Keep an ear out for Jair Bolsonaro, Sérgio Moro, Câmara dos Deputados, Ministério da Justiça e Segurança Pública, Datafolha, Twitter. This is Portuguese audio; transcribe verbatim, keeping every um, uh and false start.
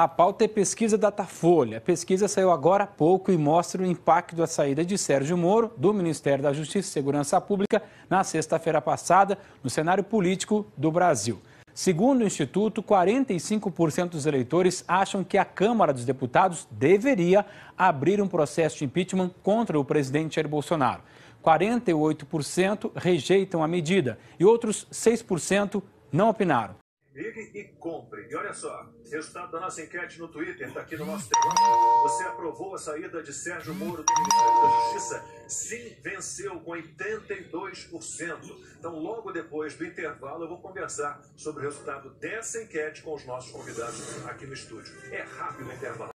A pauta é pesquisa Datafolha. A pesquisa saiu agora há pouco e mostra o impacto da saída de Sérgio Moro, do Ministério da Justiça e Segurança Pública, na sexta-feira passada, no cenário político do Brasil. Segundo o Instituto, quarenta e cinco por cento dos eleitores acham que a Câmara dos Deputados deveria abrir um processo de impeachment contra o presidente Jair Bolsonaro. quarenta e oito por cento rejeitam a medida e outros seis por cento não opinaram. Ligue e compre. E olha só, resultado da nossa enquete no Twitter, está aqui no nosso telão. Você aprovou a saída de Sérgio Moro do Ministério da Justiça? Sim, venceu com oitenta e dois por cento. Então, logo depois do intervalo, eu vou conversar sobre o resultado dessa enquete com os nossos convidados aqui no estúdio. É rápido o intervalo.